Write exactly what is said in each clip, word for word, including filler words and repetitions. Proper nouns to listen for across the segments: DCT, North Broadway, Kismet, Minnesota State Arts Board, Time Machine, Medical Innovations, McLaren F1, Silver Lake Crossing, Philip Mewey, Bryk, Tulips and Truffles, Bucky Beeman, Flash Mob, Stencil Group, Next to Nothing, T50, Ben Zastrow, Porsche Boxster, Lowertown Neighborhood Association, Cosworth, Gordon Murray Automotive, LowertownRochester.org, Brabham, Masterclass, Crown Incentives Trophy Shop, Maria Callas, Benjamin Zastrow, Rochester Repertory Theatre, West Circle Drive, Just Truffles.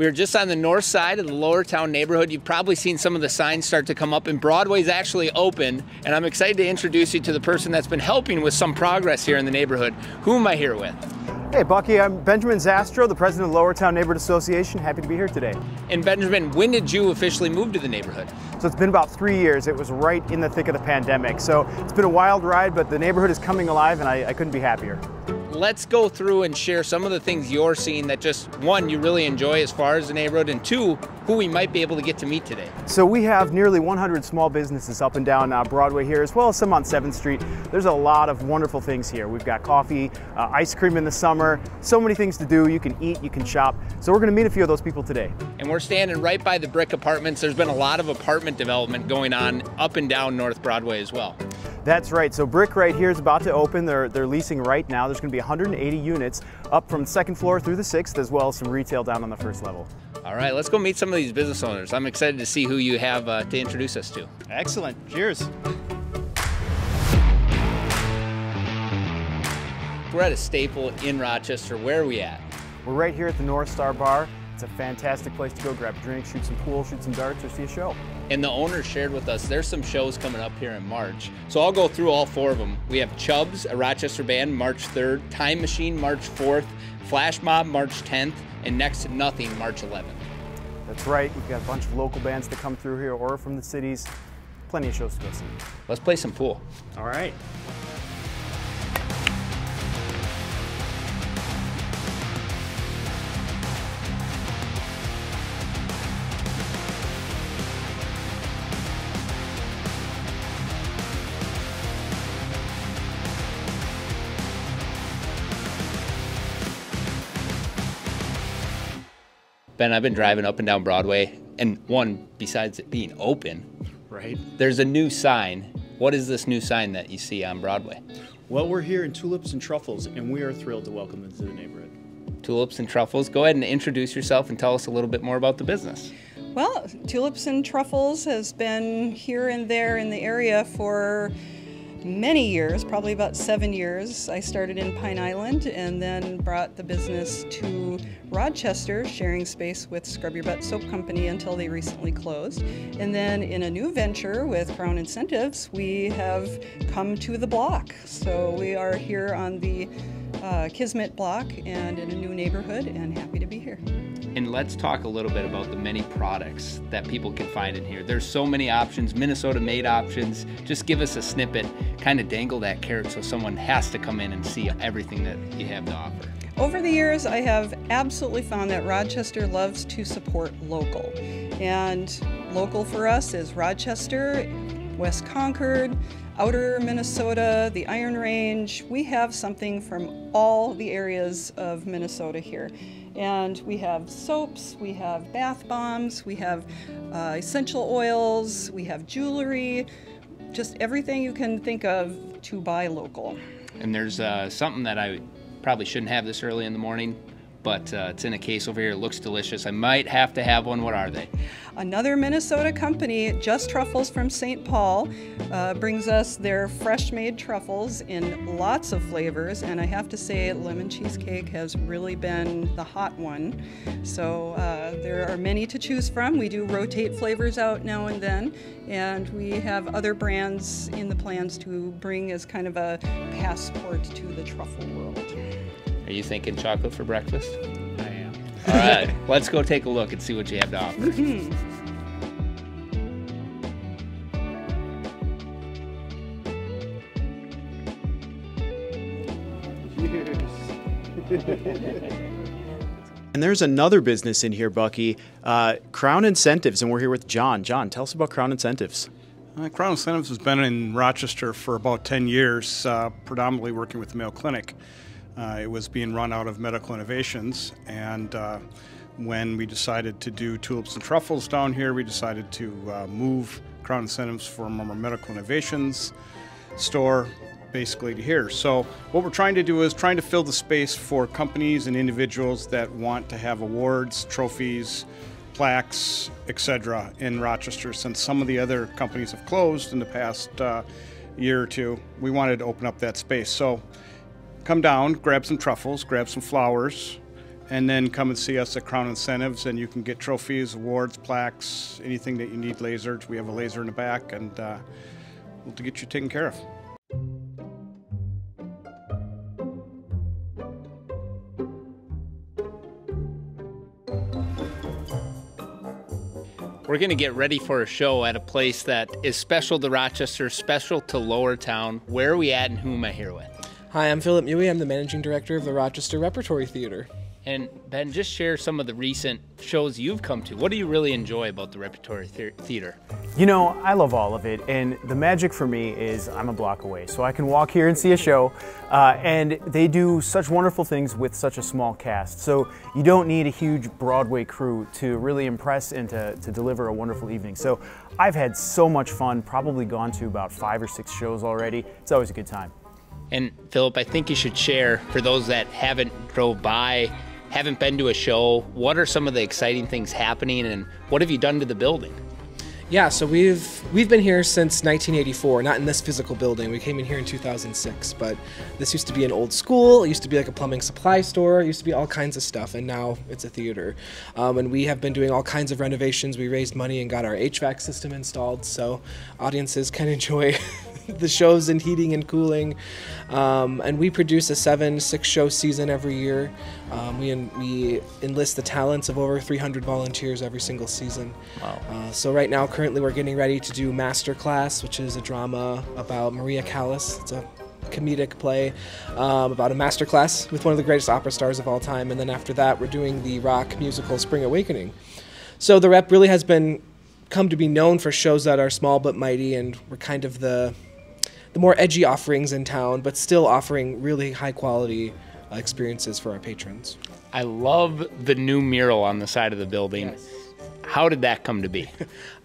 We are just on the north side of the Lowertown neighborhood. You've probably seen some of the signs start to come up, and Broadway's actually open, and I'm excited to introduce you to the person that's been helping with some progress here in the neighborhood. Who am I here with? Hey, Bucky, I'm Benjamin Zastrow, the president of the Lowertown Neighborhood Association. Happy to be here today. And Benjamin, when did you officially move to the neighborhood? So it's been about three years. It was right in the thick of the pandemic. So it's been a wild ride, but the neighborhood is coming alive, and I, I couldn't be happier. Let's go through and share some of the things you're seeing that just, one, you really enjoy as far as the neighborhood, and two, who we might be able to get to meet today. So we have nearly one hundred small businesses up and down uh, Broadway here, as well as some on seventh street. There's a lot of wonderful things here. We've got coffee, uh, ice cream in the summer, so many things to do. You can eat, you can shop. So we're gonna meet a few of those people today. And we're standing right by the Bryk apartments. There's been a lot of apartment development going on up and down North Broadway as well. That's right. So Bryk right here is about to open. They're, they're leasing right now. There's going to be one hundred eighty units up from the second floor through the sixth, as well as some retail down on the first level. All right, let's go meet some of these business owners. I'm excited to see who you have uh, to introduce us to. Excellent. Cheers. We're at a staple in Rochester. Where are we at? We're right here at the North Star Bar. It's a fantastic place to go grab drinks, shoot some pool, shoot some darts, or see a show. And the owner shared with us there's some shows coming up here in March. So I'll go through all four of them. We have Chubbs, a Rochester band, March third, Time Machine, March fourth, Flash Mob, March tenth, and Next to Nothing, March eleventh. That's right, we've got a bunch of local bands that come through here or from the cities. Plenty of shows to go see. Let's play some pool. All right. Ben, I've been driving up and down Broadway, and one, besides it being open, right? There's a new sign. What is this new sign that you see on Broadway? Well, we're here in Tulips and Truffles, and we are thrilled to welcome them to the neighborhood. Tulips and Truffles, go ahead and introduce yourself and tell us a little bit more about the business. Well, Tulips and Truffles has been here and there in the area for many years, probably about seven years. I started in Pine Island and then brought the business to Rochester, sharing space with Scrub Your Butt Soap Company until they recently closed. And then in a new venture with Crown Incentives, we have come to the block. So we are here on the uh, Kismet block and in a new neighborhood, and happy to be here. And let's talk a little bit about the many products that people can find in here. There's so many options, Minnesota-made options. Just give us a snippet, kind of dangle that carrot so someone has to come in and see everything that you have to offer. Over the years, I have absolutely found that Rochester loves to support local. And local for us is Rochester, West Concord, Outer Minnesota, the Iron Range. We have something from all the areas of Minnesota here. And we have soaps, we have bath bombs, we have uh, essential oils, we have jewelry, just everything you can think of to buy local. And there's uh, something that I probably shouldn't have this early in the morning, but uh, it's in a case over here. It looks delicious. I might have to have one. What are they? Another Minnesota company, Just Truffles from Saint Paul, uh, brings us their fresh-made truffles in lots of flavors, and I have to say lemon cheesecake has really been the hot one. So uh, there are many to choose from. We do rotate flavors out now and then, and we have other brands in the plans to bring as kind of a passport to the truffle world. Are you thinking chocolate for breakfast? I am. All right, let's go take a look and see what you have to offer. And there's another business in here, Bucky, uh, Crown Incentives, and we're here with John. John, tell us about Crown Incentives. Uh, Crown Incentives has been in Rochester for about ten years, uh, predominantly working with the Mayo Clinic. Uh, it was being run out of Medical Innovations, and uh, when we decided to do Tulips and Truffles down here, we decided to uh, move Crown Incentives from our Medical Innovations store basically to here. So what we're trying to do is trying to fill the space for companies and individuals that want to have awards, trophies, plaques, et cetera in Rochester. Since some of the other companies have closed in the past uh, year or two, we wanted to open up that space. So come down, grab some truffles, grab some flowers, and then come and see us at Crown Incentives, and you can get trophies, awards, plaques, anything that you need lasered. We have a laser in the back, and uh, we'll get you taken care of. We're going to get ready for a show at a place that is special to Rochester, special to Lowertown. Where are we at, and who am I here with? Hi, I'm Philip Mewey. I'm the managing director of the Rochester Repertory Theatre. And Ben, just share some of the recent shows you've come to. What do you really enjoy about the Repertory the Theatre? You know, I love all of it, and the magic for me is I'm a block away, so I can walk here and see a show, uh, and they do such wonderful things with such a small cast, so you don't need a huge Broadway crew to really impress and to, to deliver a wonderful evening. So I've had so much fun, probably gone to about five or six shows already. It's always a good time. And Philip, I think you should share, for those that haven't drove by, haven't been to a show, what are some of the exciting things happening, and what have you done to the building? Yeah, so we've we've been here since nineteen eighty-four, not in this physical building. We came in here in two thousand six, but this used to be an old school. It used to be like a plumbing supply store. It used to be all kinds of stuff, and now it's a theater. Um, and we have been doing all kinds of renovations. We raised money and got our H V A C system installed, so audiences can enjoy the shows and heating and cooling. Um, and we produce a seven, six show season every year. Um, we, en we enlist the talents of over three hundred volunteers every single season. Wow. Uh, so right now, currently we're getting ready to do Masterclass, which is a drama about Maria Callas. It's a comedic play um, about a masterclass with one of the greatest opera stars of all time. And then after that, we're doing the rock musical Spring Awakening. So the Rep really has been come to be known for shows that are small but mighty, and we're kind of the, the more edgy offerings in town, but still offering really high quality uh, experiences for our patrons. I love the new mural on the side of the building. Yes. How did that come to be?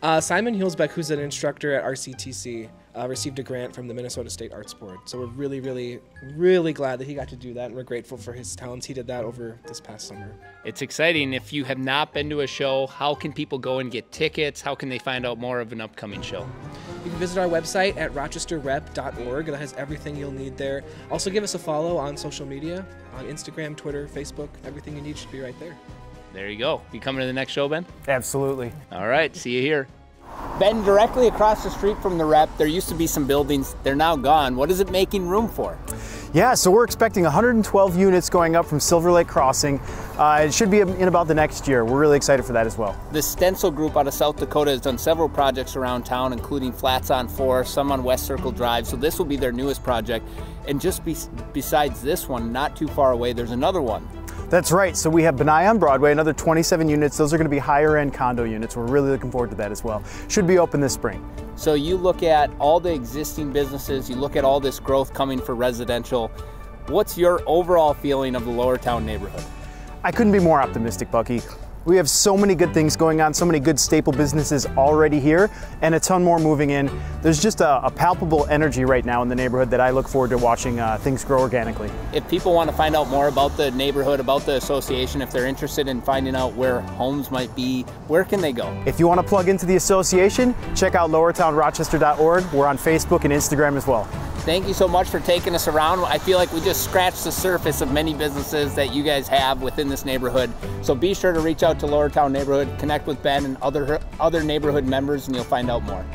uh, Simon Hulsbeck, who's an instructor at R C T C, uh, received a grant from the Minnesota State Arts Board. So we're really, really, really glad that he got to do that, and we're grateful for his talents. He did that over this past summer. It's exciting. If you have not been to a show, how can people go and get tickets? How can they find out more of an upcoming show? You can visit our website at rochester rep dot org. That has everything you'll need there. Also, give us a follow on social media, on Instagram, Twitter, Facebook. Everything you need should be right there. There you go. You coming to the next show, Ben? Absolutely. All right, see you here. Ben, directly across the street from the Rep, there used to be some buildings. They're now gone. What is it making room for? Yeah, so we're expecting one hundred twelve units going up from Silver Lake Crossing. Uh, it should be in about the next year. We're really excited for that as well. The Stencil Group out of South Dakota has done several projects around town, including Flats on four, some on West Circle Drive, so this will be their newest project. And just be besides this one, not too far away, there's another one. That's right. So we have Benaiah on Broadway, another twenty-seven units. Those are going to be higher end condo units. We're really looking forward to that as well. Should be open this spring. So you look at all the existing businesses, you look at all this growth coming for residential. What's your overall feeling of the Lowertown neighborhood? I couldn't be more optimistic, Bucky. We have so many good things going on, so many good staple businesses already here, and a ton more moving in. There's just a, a palpable energy right now in the neighborhood that I look forward to watching uh, things grow organically. If people want to find out more about the neighborhood, about the association, if they're interested in finding out where homes might be, where can they go? If you want to plug into the association, check out Lowertown Rochester dot org. We're on Facebook and Instagram as well. Thank you so much for taking us around. I feel like we just scratched the surface of many businesses that you guys have within this neighborhood. So be sure to reach out to Lowertown Neighborhood, connect with Ben and other other neighborhood members, and you'll find out more.